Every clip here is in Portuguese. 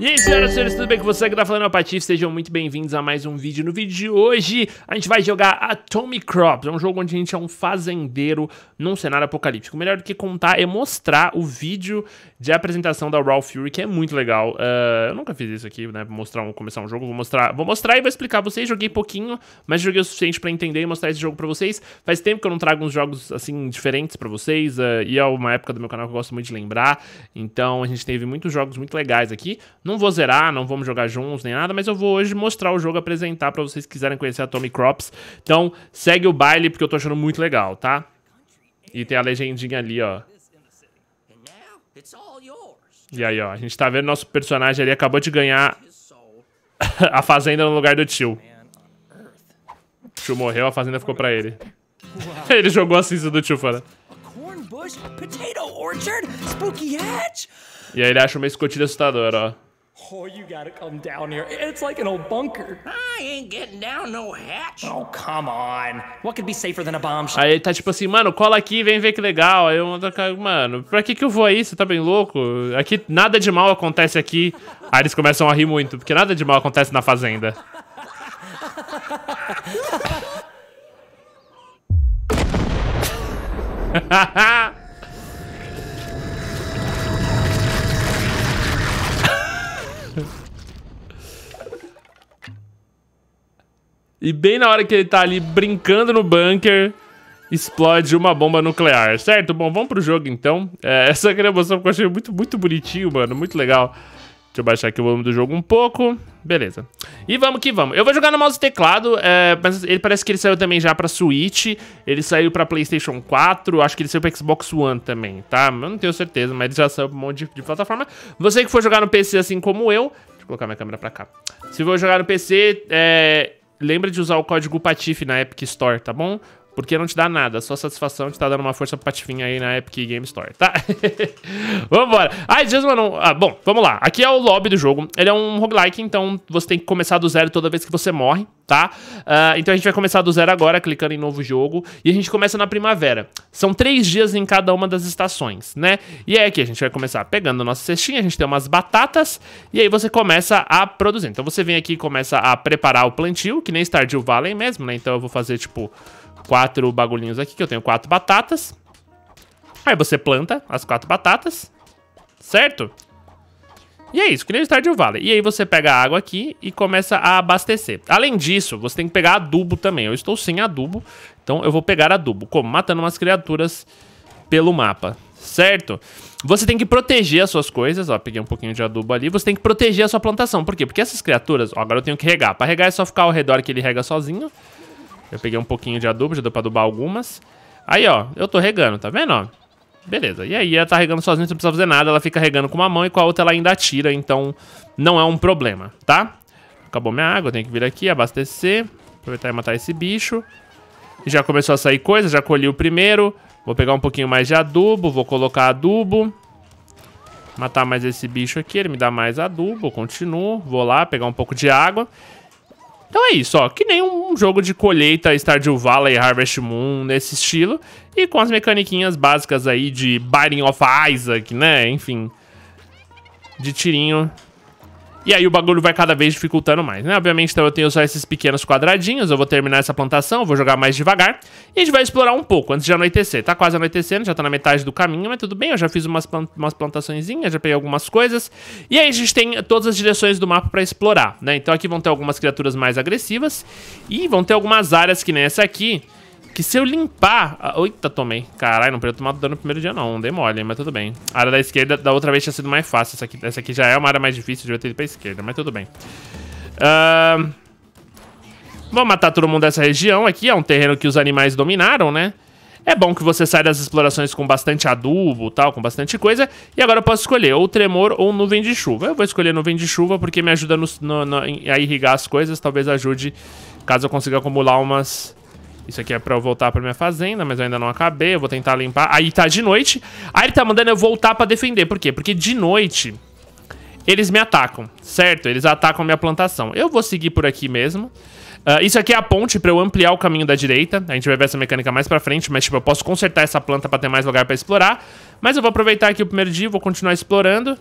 E aí, senhoras e senhores, tudo bem com você? Aqui tá falando é o Patife, sejam muito bem-vindos a mais um vídeo. No vídeo de hoje, a gente vai jogar Atomicrops, é um jogo onde a gente é um fazendeiro num cenário apocalíptico. Melhor do que contar é mostrar o vídeo de apresentação da Raw Fury, que é muito legal. Eu nunca fiz isso aqui, né, começar um jogo, vou mostrar e vou explicar pra vocês. Joguei pouquinho, mas joguei o suficiente pra entender e mostrar esse jogo pra vocês. Faz tempo que eu não trago uns jogos, assim, diferentes pra vocês, e é uma época do meu canal que eu gosto muito de lembrar. Então, a gente teve muitos jogos muito legais aqui. Não vou zerar, não vamos jogar juntos nem nada, mas eu vou hoje mostrar o jogo, apresentar pra vocês que quiserem conhecer Atomicrops. Então, segue o baile, porque eu tô achando muito legal, tá? E tem a legendinha ali, ó. E aí, ó, a gente tá vendo nosso personagem ali, acabou de ganhar a fazenda no lugar do tio. O tio morreu, a fazenda ficou pra ele. Ele jogou a cinza do tio fora. E aí ele acha uma escotilha assustadora, ó. Oh, you gotta come down here. It's like an old bunker. I ain't getting down no hatch. Oh, come on. What could be safer than a bombshell? Aí ele tá tipo assim, mano, cola aqui, vem ver que legal. Aí eu mando, mano, pra que eu vou aí? Você tá bem louco? Aqui, nada de mal acontece aqui. Aí eles começam a rir muito, porque nada de mal acontece na fazenda. E bem na hora que ele tá ali brincando no bunker, explode uma bomba nuclear, certo? Bom, vamos pro jogo então. Essa aqui é uma emoção que eu achei muito bonitinho, mano, muito legal. Deixa eu baixar aqui o volume do jogo um pouco. Beleza. E vamos que vamos. Eu vou jogar no mouse e teclado, mas ele parece que ele saiu também já pra Switch. Ele saiu pra Playstation 4, acho que ele saiu pra Xbox One também, tá? Eu não tenho certeza, mas ele já saiu pra um monte de plataforma. Você que for jogar no PC assim como eu... Deixa eu colocar minha câmera pra cá. Se for jogar no PC, lembra de usar o código Patife na Epic Store, tá bom? Porque não te dá nada, só satisfação de tá dando uma força pro Patifinha aí na Epic Game Store, tá? Vambora. Ai, Jesus, mano. Ah, bom, vamos lá. Aqui é o lobby do jogo. Ele é um roguelike, então você tem que começar do zero toda vez que você morre, tá? Então a gente vai começar do zero agora, clicando em novo jogo. E a gente começa na primavera. São 3 dias em cada uma das estações, né? E aí aqui a gente vai começar pegando a nossa cestinha, a gente tem umas batatas. E aí você começa a produzir. Então você vem aqui e começa a preparar o plantio, que nem Stardew Valley mesmo, né? Então eu vou fazer, tipo... 4 bagulhinhos aqui, que eu tenho 4 batatas. Aí você planta as 4 batatas, certo? E é isso, que nem o Stardew Valley. E aí você pega a água aqui e começa a abastecer. Além disso, você tem que pegar adubo também. Eu estou sem adubo, então eu vou pegar adubo. Como? Matando umas criaturas pelo mapa, certo? Você tem que proteger as suas coisas, ó, peguei um pouquinho de adubo ali. Você tem que proteger a sua plantação, por quê? Porque essas criaturas, ó, agora eu tenho que regar. Pra regar é só ficar ao redor que ele rega sozinho. Eu peguei um pouquinho de adubo, já deu pra adubar algumas. Aí, ó, eu tô regando, tá vendo, ó? Beleza, e aí ela tá regando sozinha, não precisa fazer nada. Ela fica regando com uma mão e com a outra ela ainda atira. Então, não é um problema, tá? Acabou minha água, eu tenho que vir aqui, abastecer. Aproveitar e matar esse bicho. E já começou a sair coisa, já colhi o primeiro. Vou pegar um pouquinho mais de adubo, vou colocar adubo. Matar mais esse bicho aqui, ele me dá mais adubo. Continuo, vou lá, pegar um pouco de água. Então é isso, ó, que nem um jogo de colheita, Stardew Valley e Harvest Moon, nesse estilo. E com as mecaniquinhas básicas aí de Binding of Isaac, né, enfim. De tirinho. E aí o bagulho vai cada vez dificultando mais, né? Obviamente, então eu tenho só esses pequenos quadradinhos, eu vou terminar essa plantação, vou jogar mais devagar. E a gente vai explorar um pouco antes de anoitecer. Tá quase anoitecendo, já tá na metade do caminho, mas tudo bem, eu já fiz umas plantaçõezinhas, já peguei algumas coisas. E aí a gente tem todas as direções do mapa pra explorar, né? Então aqui vão ter algumas criaturas mais agressivas. E vão ter algumas áreas que nem essa aqui, que se eu limpar... Eita, tomei. Caralho, não podia tomar dano no primeiro dia não, dei mole, mas tudo bem. A área da esquerda da outra vez tinha sido mais fácil. Essa aqui já é uma área mais difícil, devia ter ido pra esquerda, mas tudo bem. Vou matar todo mundo dessa região aqui, é um terreno que os animais dominaram, né? É bom que você saia das explorações com bastante adubo, tal, com bastante coisa. E agora eu posso escolher ou tremor ou nuvem de chuva. Eu vou escolher nuvem de chuva porque me ajuda a irrigar as coisas, talvez ajude caso eu consiga acumular umas... Isso aqui é pra eu voltar pra minha fazenda, mas eu ainda não acabei. Eu vou tentar limpar. Aí tá de noite. Aí ele tá mandando eu voltar pra defender. Por quê? Porque de noite eles me atacam, certo? Eles atacam a minha plantação. Eu vou seguir por aqui mesmo. Isso aqui é a ponte pra eu ampliar o caminho da direita. A gente vai ver essa mecânica mais pra frente, mas tipo, eu posso consertar essa planta pra ter mais lugar pra explorar. Mas eu vou aproveitar aqui o primeiro dia, vou continuar explorando.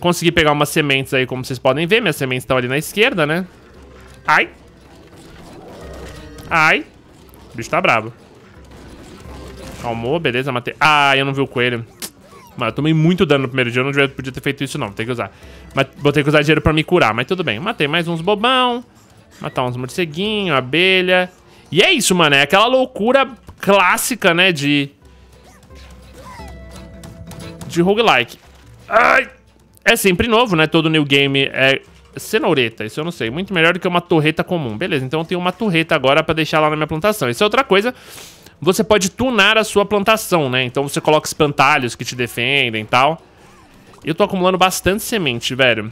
Consegui pegar umas sementes aí, como vocês podem ver. Minhas sementes estão ali na esquerda, né? Ai. Ai. O bicho tá bravo. Calmou, beleza, matei. Ah, eu não vi o coelho. Mano, eu tomei muito dano no primeiro dia. Eu não podia ter feito isso, não. Vou ter que usar. Mas vou ter que usar dinheiro pra me curar, mas tudo bem. Matei mais uns bobão. Matar uns morceguinhos, abelha. E é isso, mano. É aquela loucura clássica, né, de roguelike. Ai. É sempre novo, né? Todo new game é cenoureta, isso eu não sei. Muito melhor do que uma torreta comum. Beleza, então eu tenho uma torreta agora pra deixar lá na minha plantação. Isso é outra coisa. Você pode tunar a sua plantação, né? Então você coloca espantalhos que te defendem e tal. Eu tô acumulando bastante semente, velho.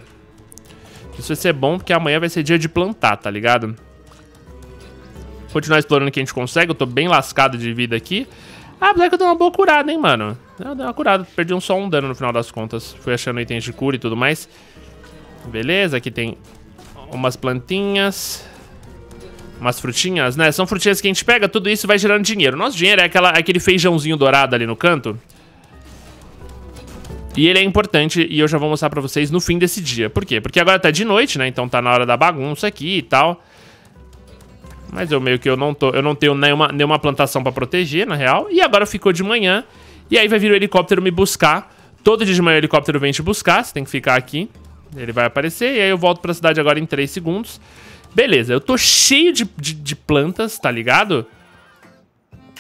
Isso vai ser bom porque amanhã vai ser dia de plantar, tá ligado? Continuar explorando o que a gente consegue. Eu tô bem lascado de vida aqui. Ah, apesar que eu dei uma boa curada, hein, mano. Eu dei uma curada, perdi só um dano no final das contas. Fui achando itens de cura e tudo mais. Beleza, aqui tem umas plantinhas. Umas frutinhas, né? São frutinhas que a gente pega, tudo isso vai gerando dinheiro. Nosso dinheiro é aquele feijãozinho dourado ali no canto. E ele é importante e eu já vou mostrar pra vocês no fim desse dia. Por quê? Porque agora tá de noite, né? Então tá na hora da bagunça aqui e tal. Mas eu meio que eu não tenho nenhuma plantação pra proteger, na real. E agora ficou de manhã. E aí vai vir o helicóptero me buscar. Todo dia de manhã o helicóptero vem te buscar. Você tem que ficar aqui. Ele vai aparecer. E aí eu volto pra cidade agora em 3 segundos. Beleza, eu tô cheio de plantas, tá ligado?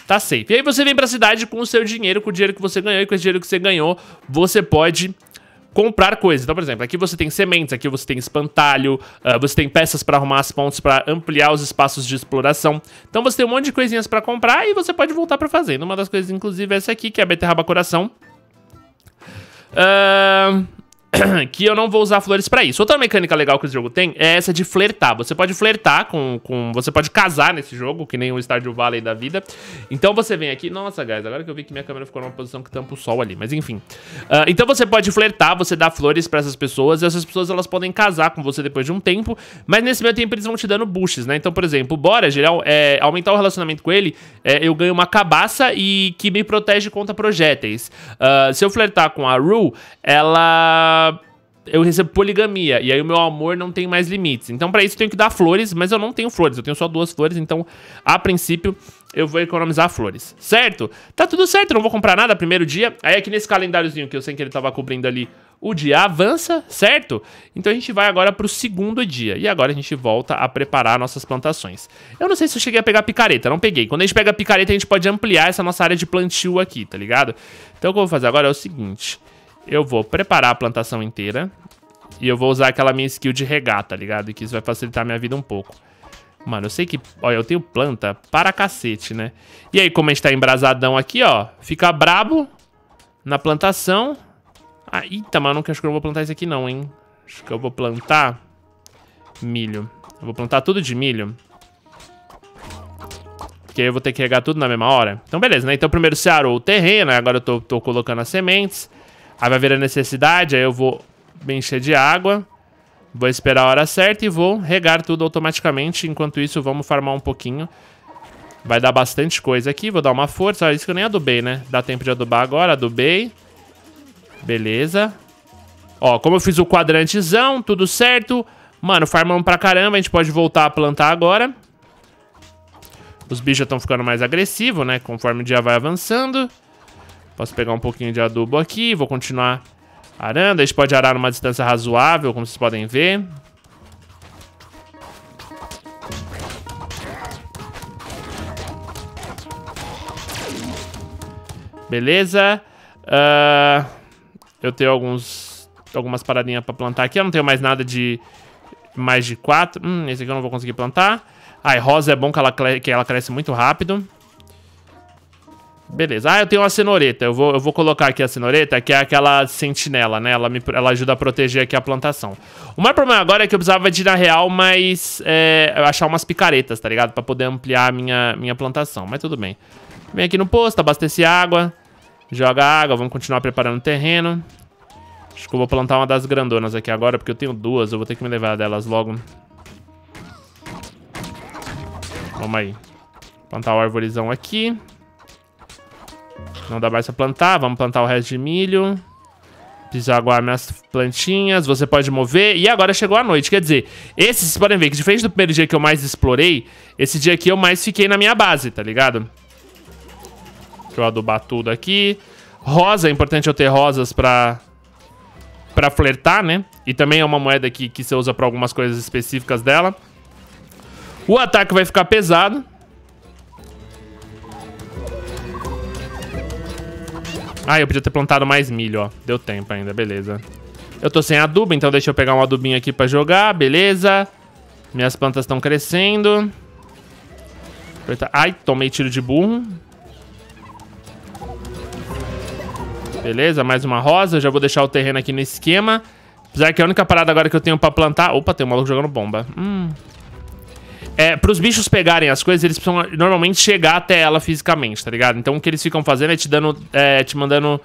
Tá safe. E aí você vem pra cidade com o seu dinheiro, com o dinheiro que você ganhou. E com esse dinheiro que você ganhou, você pode comprar coisas. Então, por exemplo, aqui você tem sementes, aqui você tem espantalho, você tem peças pra arrumar as pontes, pra ampliar os espaços de exploração. Então você tem um monte de coisinhas pra comprar e você pode voltar pra fazenda. Uma das coisas, inclusive, é essa aqui, que é a beterraba coração. Que eu não vou usar flores pra isso. Outra mecânica legal que esse jogo tem é essa de flertar. Você pode flertar você pode casar nesse jogo, que nem o Stardew Valley da vida. Então você vem aqui... Nossa, guys, agora que eu vi que minha câmera ficou numa posição que tampa o sol ali. Mas enfim. Então você pode flertar, você dá flores pra essas pessoas. E essas pessoas, elas podem casar com você depois de um tempo. Mas nesse meio tempo eles vão te dando bushes, né? Então, por exemplo, bora, geral, aumentar o relacionamento com ele. Eu ganho uma cabaça e que me protege contra projéteis. Se eu flertar com a Rue, ela... eu recebo poligamia, e aí o meu amor não tem mais limites. Então pra isso eu tenho que dar flores, mas eu não tenho flores, eu tenho só 2 flores. Então a princípio eu vou economizar flores, certo? Tá tudo certo, não vou comprar nada primeiro dia. Aí aqui nesse calendáriozinho que eu sei que ele tava cobrindo ali, o dia avança, certo? Então a gente vai agora pro segundo dia. E agora a gente volta a preparar nossas plantações. Eu não sei se eu cheguei a pegar picareta, não peguei. Quando a gente pega picareta a gente pode ampliar essa nossa área de plantio aqui, tá ligado? Então o que eu vou fazer agora é o seguinte... eu vou preparar a plantação inteira. E eu vou usar aquela minha skill de regar, tá ligado? E que isso vai facilitar a minha vida um pouco. Mano, eu sei que... olha, eu tenho planta para cacete, né? E aí, como a gente tá embrasadão aqui, ó. Fica brabo na plantação. Ah, eita, mano, acho que eu não vou plantar isso aqui não, hein? Acho que eu vou plantar milho. Eu vou plantar tudo de milho. Porque aí eu vou ter que regar tudo na mesma hora. Então, beleza, né? Então, primeiro se arou o terreno. Agora eu tô colocando as sementes. Aí vai vir a necessidade, aí eu vou me encher de água, vou esperar a hora certa e vou regar tudo automaticamente. Enquanto isso, vamos farmar um pouquinho. Vai dar bastante coisa aqui, vou dar uma força. Ah, isso que eu nem adubei, né? Dá tempo de adubar agora, adubei. Beleza. Ó, como eu fiz o quadrantezão, tudo certo. Mano, farmamos pra caramba, a gente pode voltar a plantar agora. Os bichos já estão ficando mais agressivos, né? Conforme o dia vai avançando. Posso pegar um pouquinho de adubo aqui, vou continuar arando. A gente pode arar numa distância razoável, como vocês podem ver. Beleza. Eu tenho algumas paradinhas pra plantar aqui. Eu não tenho mais nada de... mais de 4. Esse aqui eu não vou conseguir plantar. Ai, rosa é bom que ela cresce muito rápido. Beleza. Ah, eu tenho uma cenoureta. Eu vou colocar aqui a cenoureta, que é aquela sentinela, né? Ela ajuda a proteger aqui a plantação. O maior problema agora é que eu precisava de, na real, achar umas picaretas, tá ligado? Pra poder ampliar a minha plantação. Mas tudo bem. Vem aqui no posto, abastece água. Joga água. Vamos continuar preparando o terreno. Acho que eu vou plantar uma das grandonas aqui agora, porque eu tenho 2. Eu vou ter que me levar delas logo. Vamos aí. Plantar o arvorezão aqui. Não dá mais pra plantar, vamos plantar o resto de milho. Preciso aguar minhas plantinhas. Você pode mover. E agora chegou a noite. Quer dizer, esse, vocês podem ver que diferente do primeiro dia que eu mais explorei, esse dia aqui eu mais fiquei na minha base, tá ligado? Deixa eu adubar tudo aqui. Rosa, é importante eu ter rosas pra flertar, né? E também é uma moeda que você usa pra algumas coisas específicas dela. O ataque vai ficar pesado. Ah, eu podia ter plantado mais milho, ó. Deu tempo ainda, beleza. Eu tô sem adubo, então deixa eu pegar um adubinho aqui pra jogar, beleza. Minhas plantas estão crescendo. Ai, tomei tiro de burro. Beleza, mais uma rosa. Eu já vou deixar o terreno aqui no esquema. Apesar que a única parada agora que eu tenho pra plantar... Opa, tem um maluco jogando bomba. É, pros bichos pegarem as coisas, eles precisam normalmente chegar até ela fisicamente, tá ligado? Então o que eles ficam fazendo é te mandando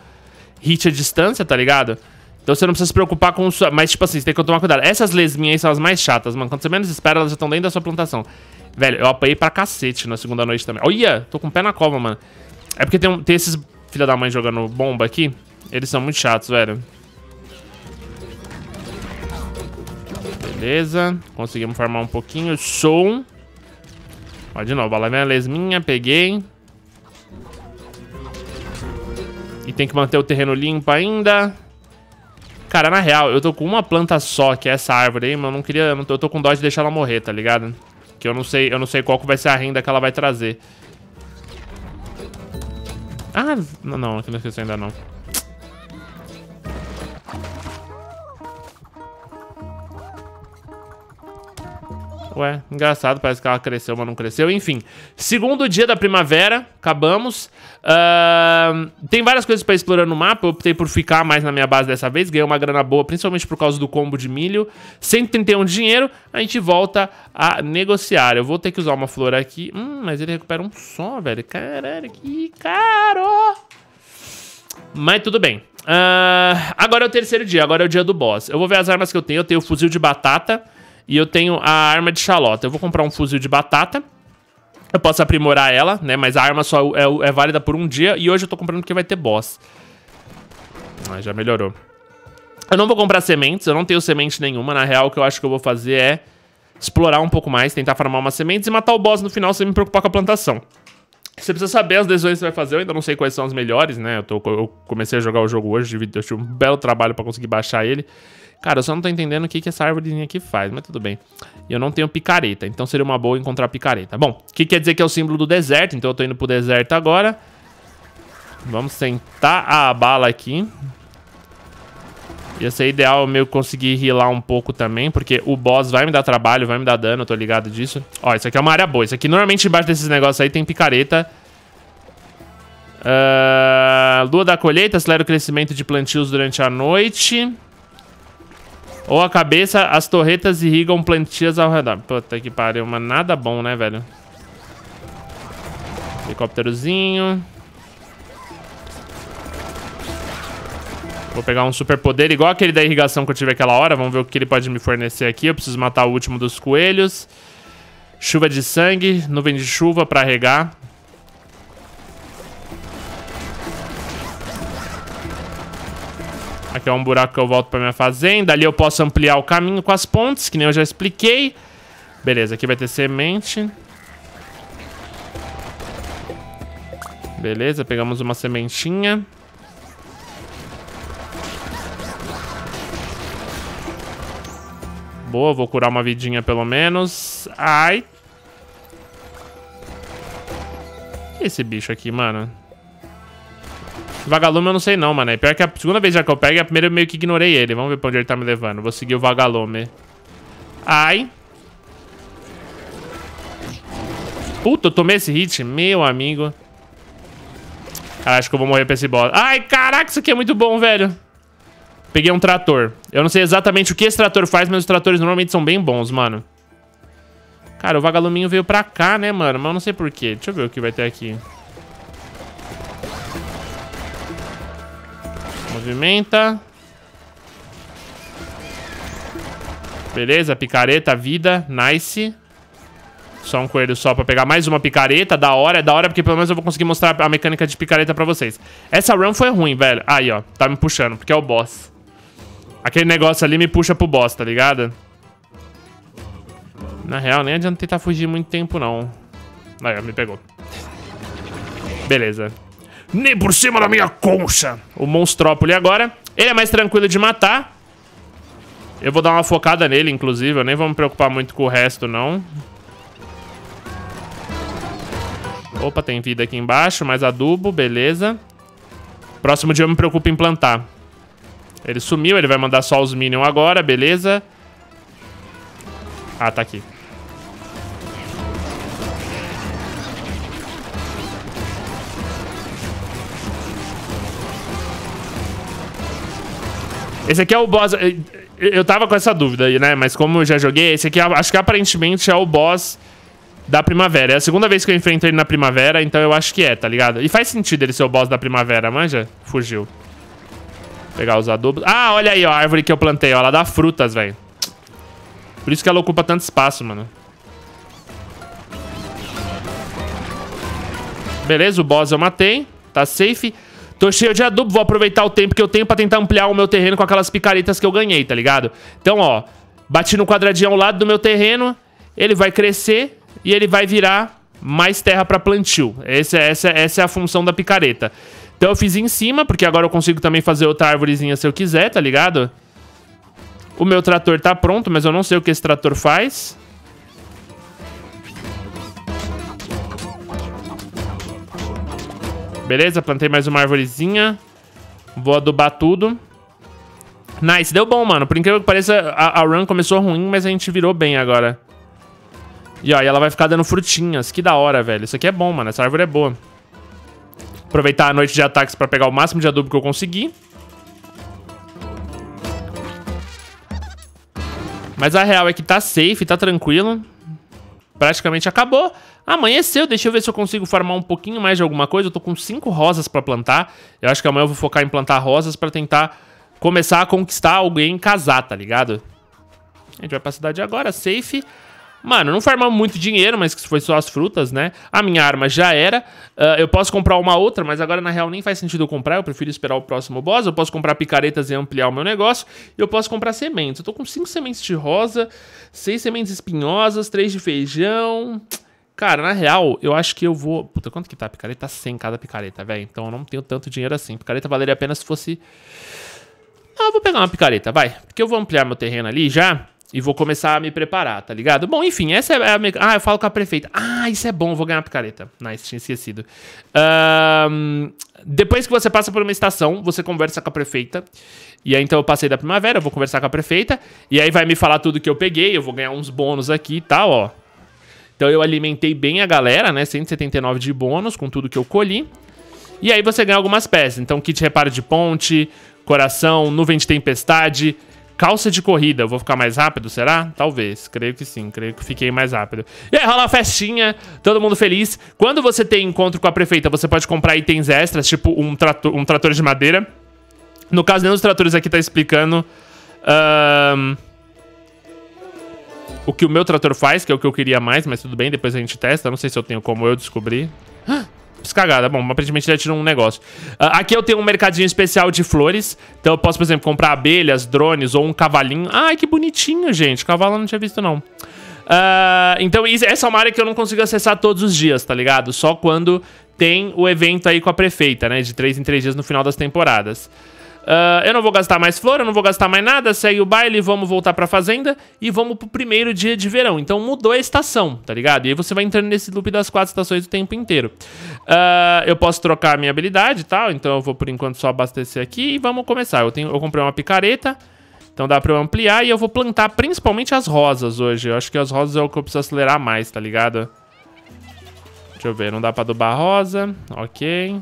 hit à distância, tá ligado? Então você não precisa se preocupar com... Mas tipo assim, você tem que tomar cuidado. Essas lesminhas aí são as mais chatas, mano. Quando você menos espera, elas já estão dentro da sua plantação. Velho, eu apanhei pra cacete na segunda noite também. Olha, tô com o pé na cova, mano. É porque tem esses filha da mãe jogando bomba aqui. Eles são muito chatos, velho. Beleza, conseguimos farmar um pouquinho. Show. Ó, de novo, lá vem a lesminha, peguei. E tem que manter o terreno limpo ainda. Cara, na real, eu tô com uma planta só, que é essa árvore aí, mas eu não queria... Eu tô com dó de deixar ela morrer, tá ligado? Que eu não sei qual que vai ser a renda que ela vai trazer. Ah, não, aqui não esqueci ainda não. Ué, engraçado, parece que ela cresceu, mas não cresceu. Enfim, segundo dia da primavera, acabamos. Tem várias coisas pra explorar no mapa. Eu optei por ficar mais na minha base dessa vez. Ganhei uma grana boa, principalmente por causa do combo de milho. 131 de dinheiro, a gente volta a negociar. Eu vou ter que usar uma flor aqui. Mas ele recupera um só, velho. Caralho, que caro! Mas tudo bem. Agora é o terceiro dia, agora é o dia do boss. Eu vou ver as armas que eu tenho. Eu tenho o fuzil de batata. E eu tenho a arma de xalota. Eu vou comprar um fuzil de batata. Eu posso aprimorar ela, né? Mas a arma só é válida por um dia. E hoje eu tô comprando porque vai ter boss. Ah, já melhorou. Eu não vou comprar sementes. Eu não tenho semente nenhuma. Na real, o que eu acho que eu vou fazer é explorar um pouco mais. Tentar farmar umas sementes e matar o boss no final sem me preocupar com a plantação. Você precisa saber as decisões que você vai fazer. Eu ainda não sei quais são as melhores, né? Eu comecei a jogar o jogo hoje. Eu tive um belo trabalho pra conseguir baixar ele. Cara, eu só não tô entendendo o que essa árvorezinha aqui faz, mas tudo bem. E eu não tenho picareta, então seria uma boa encontrar picareta. Bom, o que quer dizer que é o símbolo do deserto, então eu tô indo pro deserto agora. Vamos sentar a bala aqui. Ia ser ideal eu meio conseguir healar um pouco também, porque o boss vai me dar trabalho, vai me dar dano, eu tô ligado disso. Ó, isso aqui é uma área boa. Isso aqui, normalmente, embaixo desses negócios aí tem picareta. Lua da colheita, acelera o crescimento de plantios durante a noite. Ou a cabeça, as torretas irrigam plantias ao redor. Puta que pariu, mas nada bom, né, velho? Helicópterozinho. Vou pegar um superpoder igual aquele da irrigação que eu tive aquela hora. Vamos ver o que ele pode me fornecer aqui. Eu preciso matar o último dos coelhos. Chuva de sangue, nuvem de chuva pra regar. Aqui é um buraco que eu volto pra minha fazenda. Ali eu posso ampliar o caminho com as pontes, que nem eu já expliquei. Beleza, aqui vai ter semente. Beleza, pegamos uma sementinha. Boa, vou curar uma vidinha pelo menos. Ai. E esse bicho aqui, mano? Vagalume eu não sei não, mano. É pior que a segunda vez já que eu pego, a primeira eu meio que ignorei ele. Vamos ver pra onde ele tá me levando. Vou seguir o vagalume. Ai. Puta, eu tomei esse hit. Meu amigo. Cara, acho que eu vou morrer pra esse boss. Ai, caraca, isso aqui é muito bom, velho. Peguei um trator. Eu não sei exatamente o que esse trator faz, mas os tratores normalmente são bem bons, mano. Cara, o vagaluminho veio pra cá, né, mano? Mas eu não sei porquê. Deixa eu ver o que vai ter aqui. Movimenta. Beleza, picareta, vida, nice. Só um coelho só pra pegar mais uma picareta. Da hora porque pelo menos eu vou conseguir mostrar a mecânica de picareta pra vocês. Essa run foi ruim, velho. Aí, ó, tá me puxando, porque é o boss. Aquele negócio ali me puxa pro boss, tá ligado? Na real, nem adianta tentar fugir muito tempo, não. Aí, me pegou. Beleza. Nem por cima da minha concha! O monstrópole agora. Ele é mais tranquilo de matar. Eu vou dar uma focada nele, inclusive. Eu nem vou me preocupar muito com o resto, não. Opa, tem vida aqui embaixo. Mais adubo, beleza. Próximo dia eu me preocupo em plantar. Ele sumiu, ele vai mandar só os minions agora, beleza. Ah, tá aqui. Esse aqui é o boss... Eu tava com essa dúvida aí, né? Mas como eu já joguei, esse aqui acho que aparentemente é o boss da primavera. É a segunda vez que eu enfrento ele na primavera, então eu acho que é, tá ligado? E faz sentido ele ser o boss da primavera, manja? Fugiu. Pegar os adubos. Ah, olha aí, ó, a árvore que eu plantei, ó. Ela dá frutas, velho. Por isso que ela ocupa tanto espaço, mano. Beleza, o boss eu matei. Tá safe. Tô cheio de adubo, vou aproveitar o tempo que eu tenho pra tentar ampliar o meu terreno com aquelas picaretas que eu ganhei, tá ligado? Então, ó, bati no quadradinho ao lado do meu terreno, ele vai crescer e ele vai virar mais terra pra plantio. Essa é a função da picareta. Então eu fiz em cima, porque agora eu consigo também fazer outra árvorezinha se eu quiser, tá ligado? O meu trator tá pronto, mas eu não sei o que esse trator faz. Beleza, plantei mais uma arvorezinha. Vou adubar tudo. Nice, deu bom, mano. Por incrível que pareça, a run começou ruim, mas a gente virou bem agora. E ó, e ela vai ficar dando frutinhas. Que da hora, velho. Isso aqui é bom, mano. Essa árvore é boa. Aproveitar a noite de ataques pra pegar o máximo de adubo que eu conseguir. Mas a real é que tá safe, tá tranquilo. Praticamente acabou. Amanheceu, deixa eu ver se eu consigo farmar um pouquinho mais de alguma coisa. Eu tô com 5 rosas pra plantar. Eu acho que amanhã eu vou focar em plantar rosas pra tentar começar a conquistar alguém e casar, tá ligado? A gente vai pra cidade agora, safe. Mano, não farmamos muito dinheiro, mas que foi só as frutas, né? A minha arma já era. Eu posso comprar uma outra, mas agora na real nem faz sentido eu comprar. Eu prefiro esperar o próximo boss. Eu posso comprar picaretas e ampliar o meu negócio. E eu posso comprar sementes. Eu tô com 5 sementes de rosa, 6 sementes espinhosas, 3 de feijão... Cara, na real, eu acho que eu vou... Puta, quanto que tá a picareta? Tá 100 cada picareta, velho. Então eu não tenho tanto dinheiro assim. Picareta valeria a pena se fosse... Ah, eu vou pegar uma picareta, vai. Porque eu vou ampliar meu terreno ali já. E vou começar a me preparar, tá ligado? Bom, enfim, essa é a... Ah, eu falo com a prefeita. Ah, isso é bom, eu vou ganhar a picareta. Nice, tinha esquecido. Depois que você passa por uma estação, você conversa com a prefeita. E aí, então, eu passei da primavera, eu vou conversar com a prefeita. E aí vai me falar tudo que eu peguei. Eu vou ganhar uns bônus aqui e tal, ó. Então eu alimentei bem a galera, né? 179 de bônus com tudo que eu colhi. E aí você ganha algumas peças. Então kit reparo de ponte, coração, nuvem de tempestade, calça de corrida. Eu vou ficar mais rápido, será? Talvez. Creio que sim. Creio que fiquei mais rápido. E aí rola uma festinha, todo mundo feliz. Quando você tem encontro com a prefeita, você pode comprar itens extras, tipo um trator de madeira. No caso, nenhum dos tratores aqui tá explicando... O que o meu trator faz, que é o que eu queria mais, mas tudo bem, depois a gente testa. Não sei se eu tenho como eu descobrir. Ah, cagada. Bom, aparentemente ele atirou um negócio. Aqui eu tenho um mercadinho especial de flores. Então eu posso, por exemplo, comprar abelhas, drones ou um cavalinho. Ai, que bonitinho, gente. Cavalo eu não tinha visto, não. Então essa é uma área que eu não consigo acessar todos os dias, tá ligado? Só quando tem o evento aí com a prefeita, né? De 3 em 3 dias no final das temporadas. Eu não vou gastar mais flor, eu não vou gastar mais nada. Segue o baile, vamos voltar pra fazenda. E vamos pro primeiro dia de verão. Então mudou a estação, tá ligado? E aí você vai entrando nesse loop das 4 estações o tempo inteiro. Eu posso trocar a minha habilidade e tal. Então eu vou por enquanto só abastecer aqui. E vamos começar, eu comprei uma picareta. Então dá pra eu ampliar. E eu vou plantar principalmente as rosas hoje. Eu acho que as rosas é o que eu preciso acelerar mais, tá ligado? Deixa eu ver, não dá pra adubar a rosa. Ok.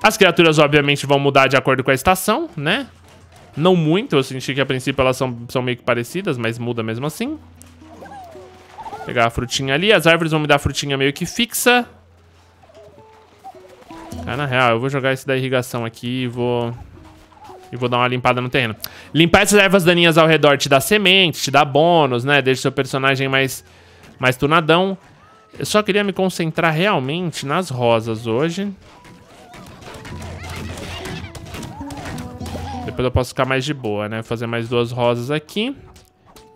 As criaturas, obviamente, vão mudar de acordo com a estação, né? Não muito, eu senti que a princípio elas são meio que parecidas, mas muda mesmo assim. Pegar a frutinha ali, as árvores vão me dar frutinha meio que fixa. Ah, na real, eu vou jogar esse da irrigação aqui e vou dar uma limpada no terreno. Limpar essas ervas daninhas ao redor te dá semente, te dá bônus, né? Deixa o seu personagem mais tunadão. Eu só queria me concentrar realmente nas rosas hoje. Depois eu posso ficar mais de boa, né? Vou fazer mais 2 rosas aqui.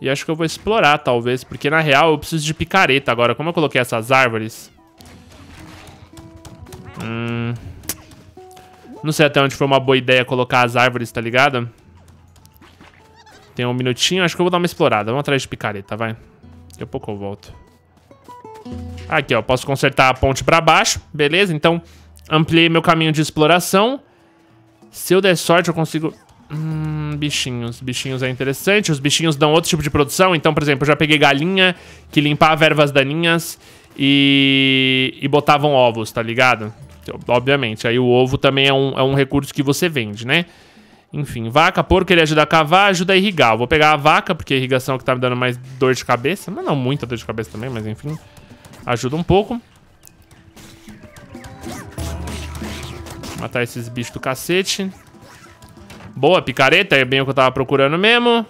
E acho que eu vou explorar, talvez. Porque, na real, eu preciso de picareta agora. Como eu coloquei essas árvores... Não sei até onde foi uma boa ideia colocar as árvores, tá ligado? Tem 1 minutinho. Acho que eu vou dar uma explorada. Vamos atrás de picareta, vai. Daqui a pouco eu volto. Aqui, ó. Posso consertar a ponte pra baixo. Beleza? Então, ampliei meu caminho de exploração. Se eu der sorte, eu consigo... Bichinhos. Bichinhos é interessante. Os bichinhos dão outro tipo de produção. Então, por exemplo, eu já peguei galinha que limpava ervas daninhas e botavam ovos, tá ligado? Obviamente. Aí o ovo também é um recurso que você vende, né? Enfim, vaca, porco, ele ajuda a cavar, ajuda a irrigar. Eu vou pegar a vaca, porque a irrigação é o que tá me dando mais dor de cabeça. Mas não muita dor de cabeça também, mas enfim. Ajuda um pouco. Matar esses bichos do cacete. Boa, picareta, é bem o que eu tava procurando mesmo.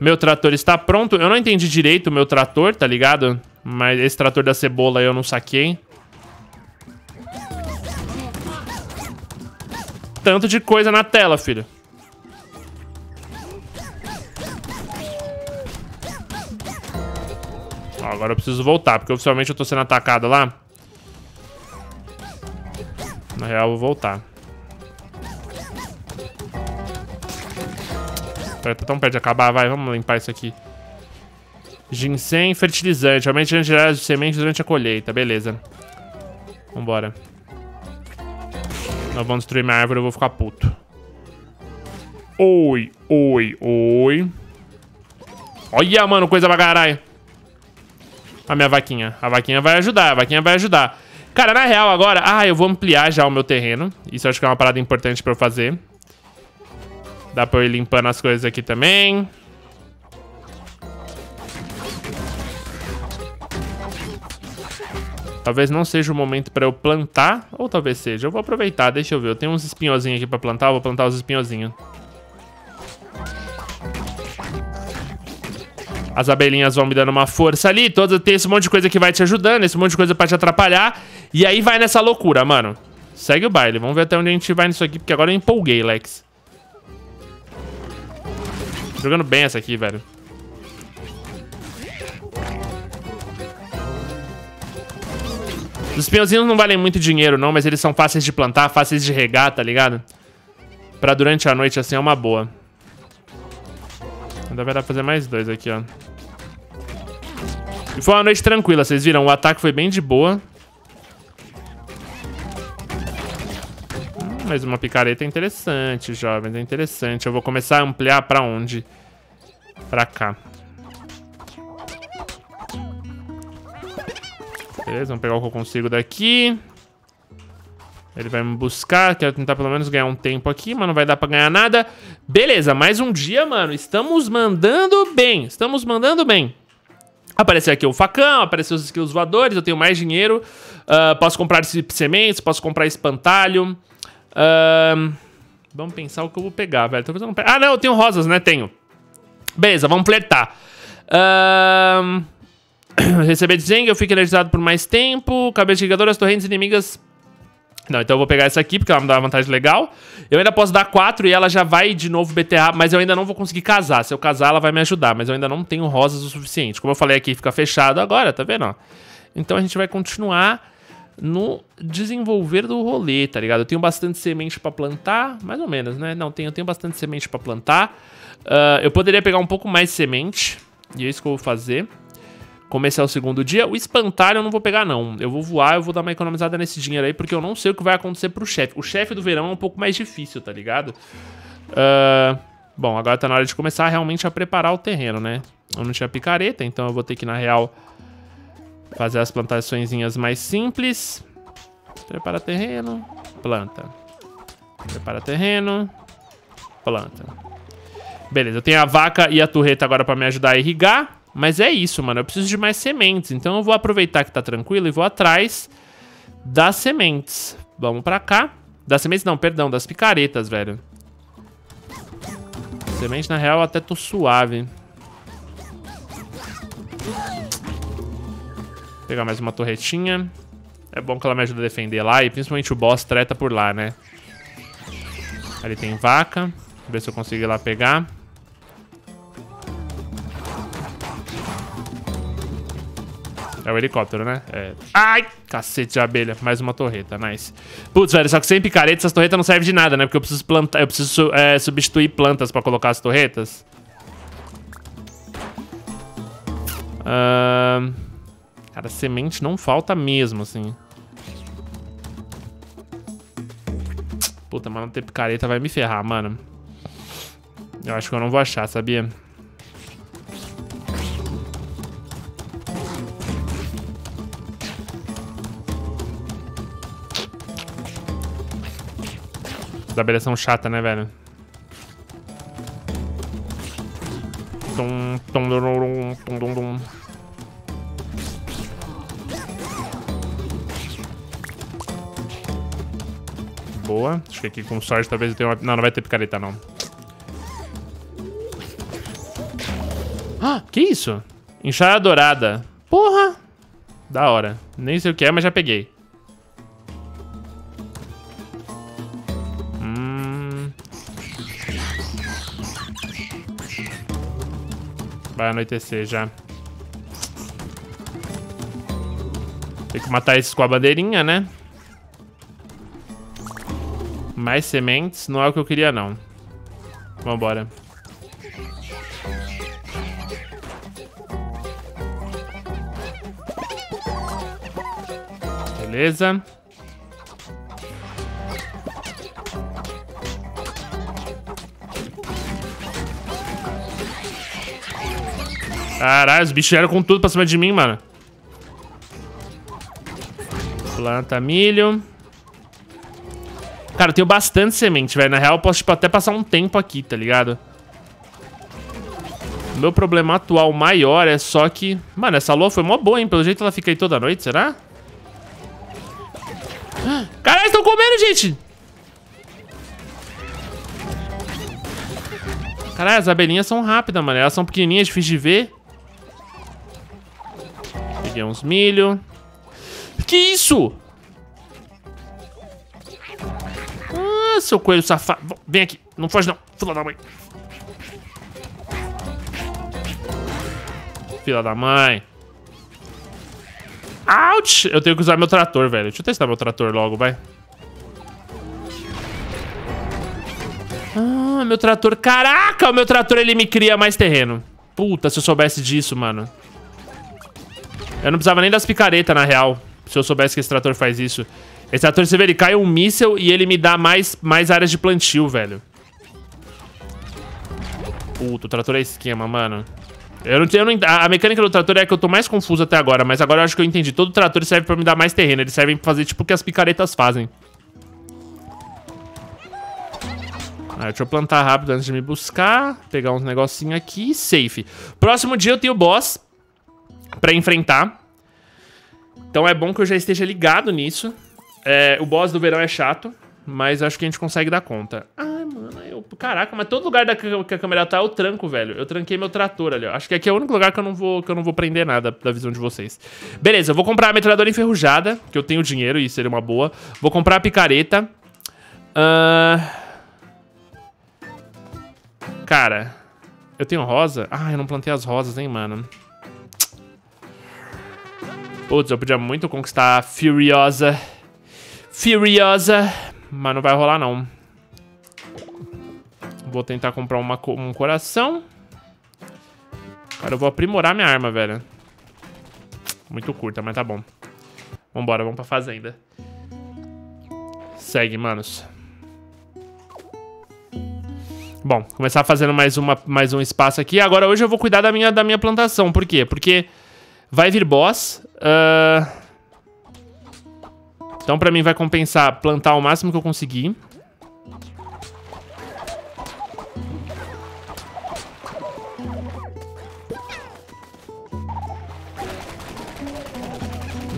Meu trator está pronto. Eu não entendi direito o meu trator, tá ligado? Mas esse trator da cebola eu não saquei. Tanto de coisa na tela, filho. Ó, agora eu preciso voltar, porque oficialmente eu tô sendo atacado lá. Na real, eu vou voltar. Tá tão perto de acabar, vai. Vamos limpar isso aqui. Ginseng, fertilizante. Aumente a gerar de sementes durante a colheita. Beleza. Vambora. Nós vamos destruir minha árvore, eu vou ficar puto. Oi, oi, oi. Olha, mano, coisa pra caralho. A minha vaquinha. A vaquinha vai ajudar, a vaquinha vai ajudar. Cara, na real agora... Ah, eu vou ampliar já o meu terreno. Isso eu acho que é uma parada importante pra eu fazer. Dá pra eu ir limpando as coisas aqui também. Talvez não seja o momento pra eu plantar. Ou talvez seja. Eu vou aproveitar, deixa eu ver. Eu tenho uns espinhozinhos aqui pra plantar. Eu vou plantar os espinhozinhos. As abelhinhas vão me dando uma força ali. Tem esse monte de coisa que vai te ajudando. Esse monte de coisa pra te atrapalhar. E aí vai nessa loucura, mano. Segue o baile. Vamos ver até onde a gente vai nisso aqui. Porque agora eu empolguei, Lex. Tô jogando bem essa aqui, velho. Os espinhozinhos não valem muito dinheiro, não, mas eles são fáceis de plantar, fáceis de regar, tá ligado? Pra durante a noite, assim, é uma boa. Ainda vai dar pra fazer mais 2 aqui, ó. E foi uma noite tranquila, vocês viram? O ataque foi bem de boa. Mais uma picareta é interessante, jovens. É interessante. Eu vou começar a ampliar pra onde? Pra cá. Beleza, vamos pegar o que eu consigo daqui. Ele vai me buscar. Quero tentar pelo menos ganhar um tempo aqui, mas não vai dar pra ganhar nada. Beleza, mais um dia, mano. Estamos mandando bem. Estamos mandando bem. Apareceu aqui o facão, apareceu os skills voadores. Eu tenho mais dinheiro. Posso comprar sementes, posso comprar espantalho. Vamos pensar o que eu vou pegar, velho. Talvez eu não pegue. Ah, não, eu tenho rosas, né? Tenho. Beleza, vamos flertar. Receber de Zeng, eu fico energizado por mais tempo. Cabeça de ligador, as torrentes inimigas. Não, então eu vou pegar essa aqui, porque ela me dá uma vantagem legal. Eu ainda posso dar 4 e ela já vai de novo BTA, mas eu ainda não vou conseguir casar. Se eu casar, ela vai me ajudar, mas eu ainda não tenho rosas o suficiente. Como eu falei aqui, fica fechado agora, tá vendo? Ó? Então a gente vai continuar no desenvolver do rolê, tá ligado? Eu tenho bastante semente pra plantar, mais ou menos, né? Não, eu tenho bastante semente pra plantar. Eu poderia pegar um pouco mais de semente, e é isso que eu vou fazer. Comecei o 2º dia. O espantalho eu não vou pegar, não. Eu vou voar, eu vou dar uma economizada nesse dinheiro aí, porque eu não sei o que vai acontecer pro chefe. O chefe do verão é um pouco mais difícil, tá ligado? Bom, agora tá na hora de começar realmente a preparar o terreno, né? Eu não tinha picareta, então eu vou ter que, na real, fazer as plantaçõezinhas mais simples. Prepara terreno. Planta. Prepara terreno. Planta. Beleza, eu tenho a vaca e a torreta agora pra me ajudar a irrigar. Mas é isso, mano, eu preciso de mais sementes. Então eu vou aproveitar que tá tranquilo e vou atrás das sementes. Vamos pra cá. Das sementes não, perdão, das picaretas, velho. Semente, na real, eu até tô suave. Vou pegar mais uma torretinha. É bom que ela me ajuda a defender lá. E principalmente o boss treta por lá, né? Ali tem vaca. Ver se eu consigo ir lá pegar. É o helicóptero, né? É. Ai! Cacete de abelha. Mais uma torreta. Nice. Putz, velho, só que sem picareta essas torretas não servem de nada, né? Porque eu preciso plantar. Eu preciso substituir plantas pra colocar as torretas. Cara, semente não falta mesmo, assim. Puta, mas não ter picareta vai me ferrar, mano. Eu acho que eu não vou achar, sabia? As abelhas são chatas, né, velho? Boa. Acho que aqui com sorte talvez eu tenha uma... Não, não vai ter picareta, não. Ah, que isso? Enxada dourada. Porra! Da hora. Nem sei o que é, mas já peguei. Vai anoitecer já. Tem que matar esses com a bandeirinha, né? Mais sementes. Não é o que eu queria, não. Vambora. Beleza. Caralho, os bichos vieram com tudo pra cima de mim, mano. Planta milho. Cara, eu tenho bastante semente, velho. Na real, eu posso tipo, até passar um tempo aqui, tá ligado? O meu problema atual maior é só que... Mano, essa lua foi mó boa, hein? Pelo jeito ela fica aí toda noite, será? Caralho, estão comendo, gente! Caralho, as abelhinhas são rápidas, mano. Elas são pequenininhas, difícil de ver. Peguei uns milho. Que isso? Ah, seu coelho safado. Vem aqui. Não foge, não. Filha da mãe. Filha da mãe. Ouch! Eu tenho que usar meu trator, velho. Deixa eu testar meu trator logo, vai. Ah, meu trator. Caraca, o meu trator, ele me cria mais terreno. Puta, se eu soubesse disso, mano. Eu não precisava nem das picaretas, na real. Se eu soubesse que esse trator faz isso. Esse trator, você vê, ele cai um míssel e ele me dá mais áreas de plantio, velho. Puta, o trator é esquema, mano. A mecânica do trator é a que eu tô mais confuso até agora, mas agora eu acho que eu entendi. Todo trator serve pra me dar mais terreno. Eles servem pra fazer tipo o que as picaretas fazem. Ah, deixa eu plantar rápido antes de me buscar. Pegar uns negocinhos aqui. Safe. Próximo dia eu tenho o boss pra enfrentar. Então é bom que eu já esteja ligado nisso. É, o boss do verão é chato, mas acho que a gente consegue dar conta. Ai, mano, eu... Caraca, mas todo lugar que a câmera tá, eu tranco, velho. Eu tranquei meu trator ali, ó. Acho que aqui é o único lugar que eu não vou prender nada da visão de vocês. Beleza, eu vou comprar a metralhadora enferrujada, que eu tenho dinheiro e seria uma boa. Vou comprar a picareta. Cara, eu tenho rosa? Ah, eu não plantei as rosas, hein, mano. Putz, eu podia muito conquistar a Furiosa. Furiosa, mas não vai rolar, não. Vou tentar comprar um coração. Cara, eu vou aprimorar minha arma, velho. Muito curta, mas tá bom. Vambora, vamos pra fazenda. Segue, manos. Bom, começar fazendo mais um espaço aqui. Agora hoje eu vou cuidar da minha plantação. Por quê? Porque vai vir boss. Então pra mim vai compensar plantar o máximo que eu conseguir.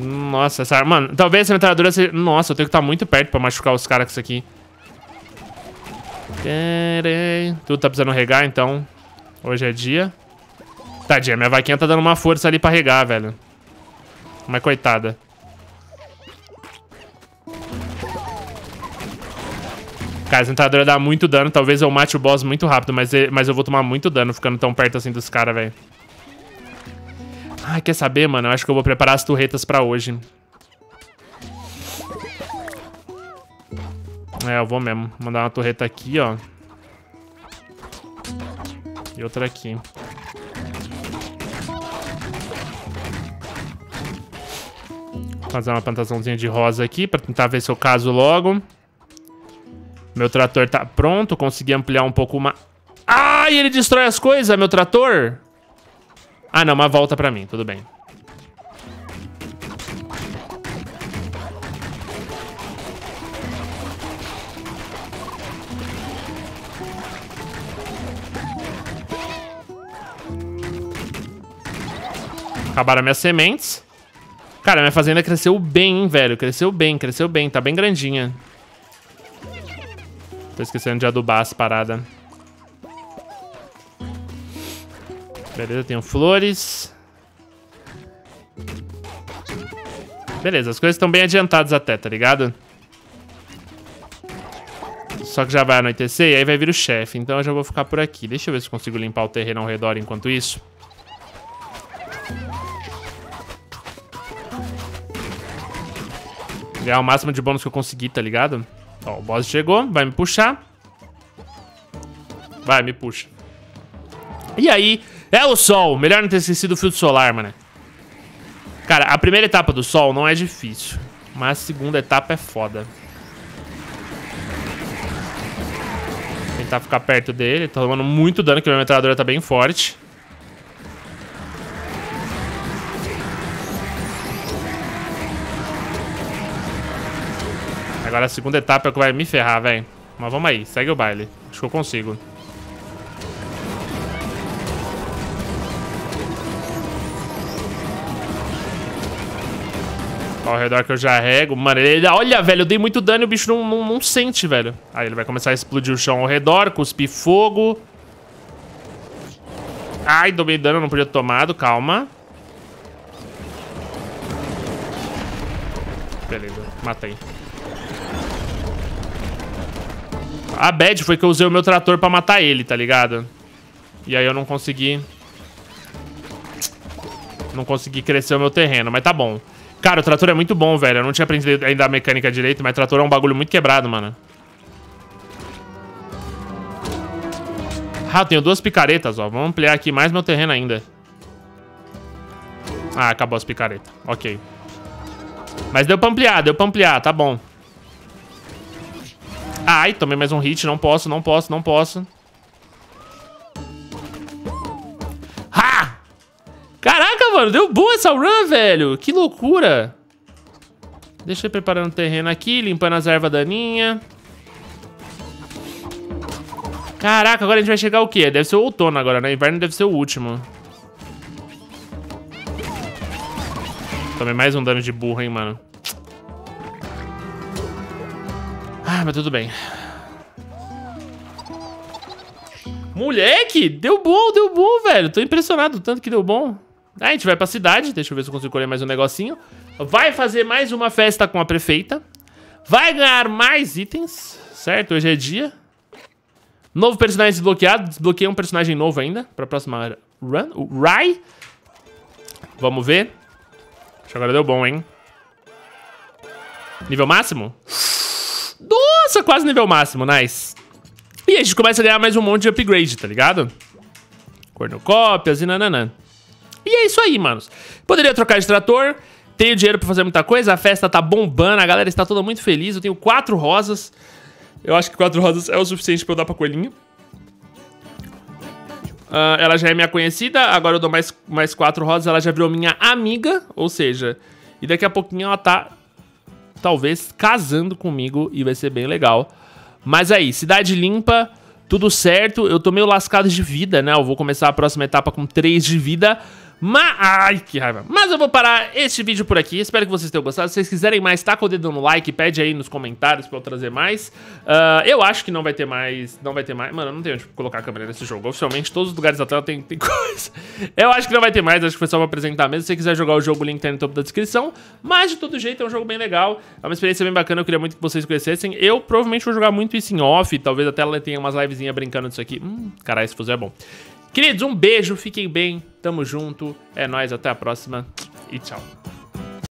Nossa, essa... Mano, talvez essa metralhadora seja... Nossa, eu tenho que estar muito perto pra machucar os caras com isso aqui. Tudo tá precisando regar, então. Hoje é dia. Tadinha, minha vaquinha tá dando uma força ali pra regar, velho. Mas coitada. Cara, a tentadora dá muito dano. Talvez eu mate o boss muito rápido, mas eu vou tomar muito dano ficando tão perto assim dos caras, velho. Ai, quer saber, mano? Eu acho que eu vou preparar as torretas pra hoje. É, eu vou mesmo. Vou mandar uma torreta aqui, ó. E outra aqui. Fazer uma plantaçãozinha de rosa aqui pra tentar ver se eu caso logo. Meu trator tá pronto. Consegui ampliar um pouco mais. Ai, ele destrói as coisas, meu trator. Ah, não, mas volta pra mim, tudo bem. Acabaram minhas sementes. Cara, minha fazenda cresceu bem, hein, velho. Cresceu bem, tá bem grandinha. Tô esquecendo de adubar as paradas. Beleza, eu tenho flores. Beleza, as coisas estão bem adiantadas até, tá ligado? Só que já vai anoitecer e aí vai vir o chefe. Então eu já vou ficar por aqui. Deixa eu ver se consigo limpar o terreno ao redor enquanto isso. Ganhar o máximo de bônus que eu conseguir, tá ligado? Ó, o boss chegou, vai me puxar. Vai, me puxa. E aí, é o sol. Melhor não ter esquecido o filtro solar, mano. Cara, a primeira etapa do sol não é difícil, mas a segunda etapa é foda. Tentar ficar perto dele. Tô tomando muito dano, que a minha metralhadora tá bem forte. Agora a segunda etapa é que vai me ferrar, velho. Mas vamos aí, segue o baile. Acho que eu consigo. Ao redor que eu já rego. Mano, ele... Olha, velho, eu dei muito dano e o bicho não sente, velho. Aí ele vai começar a explodir o chão ao redor, cuspir fogo. Ai, tomei dano, não podia ter tomado, calma. Beleza, matei. A bad foi que eu usei o meu trator pra matar ele, tá ligado? E aí eu não consegui... Não consegui crescer o meu terreno, mas tá bom. Cara, o trator é muito bom, velho. Eu não tinha aprendido ainda a mecânica direito, mas trator é um bagulho muito quebrado, mano. Ah, eu tenho 2 picaretas, ó. Vamos ampliar aqui mais meu terreno ainda. Ah, acabou as picaretas. Ok. Mas deu pra ampliar, tá bom. Ai, tomei mais um hit. Não posso, não posso, não posso. Ha! Caraca, mano. Deu boa essa run, velho. Que loucura. Deixa eu ir preparando o terreno aqui. Limpando as ervas daninhas. Caraca, agora a gente vai chegar o quê? Deve ser o outono agora, né? Inverno deve ser o último. Tomei mais um dano de burro, hein, mano. Ah, mas tudo bem. Moleque, deu bom, velho. Tô impressionado o tanto que deu bom. Ah, a gente vai pra cidade. Deixa eu ver se eu consigo colher mais um negocinho. Vai fazer mais uma festa com a prefeita. Vai ganhar mais itens, certo? Hoje é dia. Novo personagem desbloqueado. Desbloqueei um personagem novo ainda pra próxima run. O Rai. Vamos ver. Acho que agora deu bom, hein? Nível máximo? Nossa, quase nível máximo, nice. E aí a gente começa a ganhar mais um monte de upgrade, tá ligado? Cornucópias e nananã. E é isso aí, manos. Poderia trocar de trator. Tenho dinheiro pra fazer muita coisa. A festa tá bombando, a galera está toda muito feliz. Eu tenho 4 rosas. Eu acho que 4 rosas é o suficiente pra eu dar pra coelhinho. Ela já é minha conhecida. Agora eu dou mais 4 rosas. Ela já virou minha amiga, ou seja... E daqui a pouquinho ela tá... talvez casando comigo e vai ser bem legal. Mas aí, cidade limpa, tudo certo. Eu tô meio lascado de vida, né? Eu vou começar a próxima etapa com 3 de vida. Ai, que raiva. Mas eu vou parar este vídeo por aqui. Espero que vocês tenham gostado. Se vocês quiserem mais, taca o dedo no like, pede aí nos comentários pra eu trazer mais. Eu acho que não vai ter mais. Não vai ter mais. Mano, eu não tenho onde colocar a câmera nesse jogo. Oficialmente, todos os lugares da tela tem coisa. Eu acho que não vai ter mais. Acho que foi só pra apresentar mesmo. Se você quiser jogar o jogo, o link tá aí no topo da descrição. Mas, de todo jeito, é um jogo bem legal. É uma experiência bem bacana. Eu queria muito que vocês conhecessem. Eu provavelmente vou jogar muito isso em off. Talvez até ela tenha umas livezinhas brincando disso aqui. Caralho, esse fuzil é bom. Queridos, um beijo, fiquem bem, tamo junto, é nóis, até a próxima e tchau.